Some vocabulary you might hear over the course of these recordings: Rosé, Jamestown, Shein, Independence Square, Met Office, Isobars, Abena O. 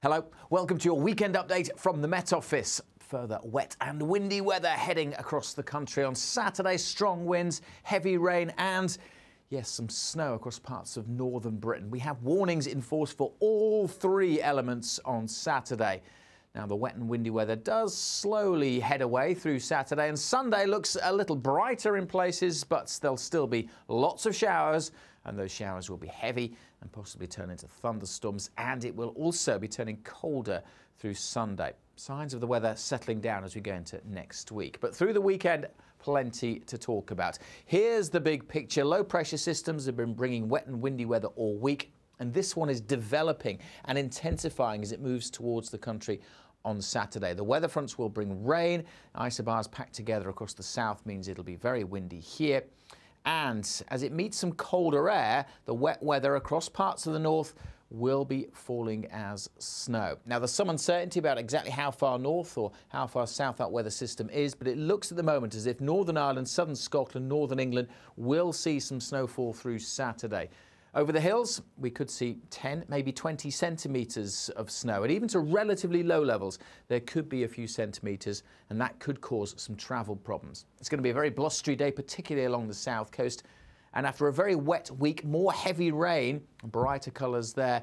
Hello, welcome to your weekend update from the Met Office. Further wet and windy weather heading across the country on Saturday. Strong winds, heavy rain and, yes, some snow across parts of northern Britain. We have warnings in force for all three elements on Saturday. Now, the wet and windy weather does slowly head away through Saturday, and Sunday looks a little brighter in places, but there'll still be lots of showers, and those showers will be heavy and possibly turn into thunderstorms, and it will also be turning colder through Sunday. Signs of the weather settling down as we go into next week. But through the weekend, plenty to talk about. Here's the big picture. Low-pressure systems have been bringing wet and windy weather all week, and this one is developing and intensifying as it moves towards the country on Saturday. The weather fronts will bring rain. Isobars packed together across the south means it'll be very windy here. And as it meets some colder air, the wet weather across parts of the north will be falling as snow. Now, there's some uncertainty about exactly how far north or how far south that weather system is, but it looks at the moment as if Northern Ireland, southern Scotland, northern England will see some snowfall through Saturday. Over the hills, we could see 10, maybe 20 centimetres of snow. And even to relatively low levels, there could be a few centimetres, and that could cause some travel problems. It's going to be a very blustery day, particularly along the south coast. And after a very wet week, more heavy rain, brighter colours there.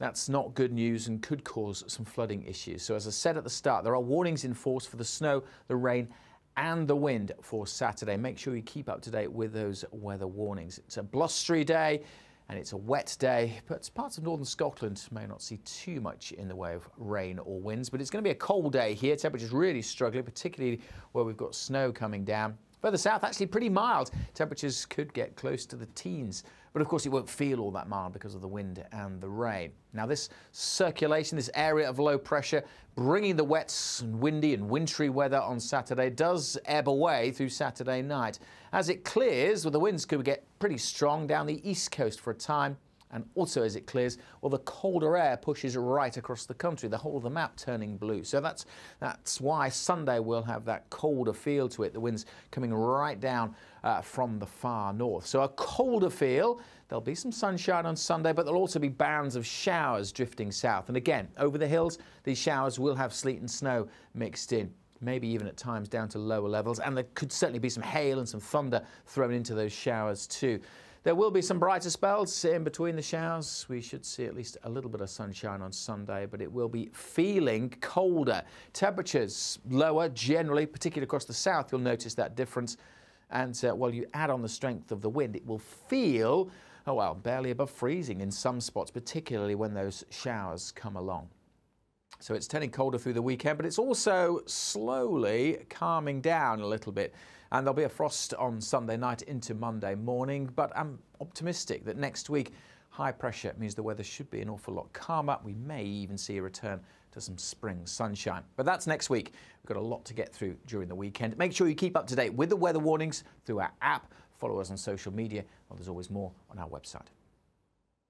That's not good news and could cause some flooding issues. So as I said at the start, there are warnings in force for the snow, the rain and the wind for Saturday. Make sure you keep up to date with those weather warnings. It's a blustery day. And it's a wet day, but parts of northern Scotland may not see too much in the way of rain or winds. But it's going to be a cold day here. Temperatures really struggling, particularly where we've got snow coming down. Further south, actually pretty mild. Temperatures could get close to the teens. But of course, it won't feel all that mild because of the wind and the rain. Now, this circulation, this area of low pressure, bringing the wet and windy and wintry weather on Saturday, does ebb away through Saturday night. As it clears, well, the winds could get pretty strong down the east coast for a time. And also as it clears, well, the colder air pushes right across the country, the whole of the map turning blue. So that's why Sunday will have that colder feel to it, the winds coming right down from the far north. So a colder feel. There'll be some sunshine on Sunday, but there'll also be bands of showers drifting south. And again, over the hills, these showers will have sleet and snow mixed in, maybe even at times down to lower levels. And there could certainly be some hail and some thunder thrown into those showers too. There will be some brighter spells in between the showers. We should see at least a little bit of sunshine on Sunday, but it will be feeling colder. Temperatures lower generally, particularly across the south. You'll notice that difference. And while you add on the strength of the wind, it will feel, oh well, barely above freezing in some spots, particularly when those showers come along. So it's turning colder through the weekend, but it's also slowly calming down a little bit. And there'll be a frost on Sunday night into Monday morning, but I'm optimistic that next week high pressure means the weather should be an awful lot calmer. We may even see a return to some spring sunshine. But that's next week. We've got a lot to get through during the weekend. Make sure you keep up to date with the weather warnings through our app. Follow us on social media. Well, there's always more on our website.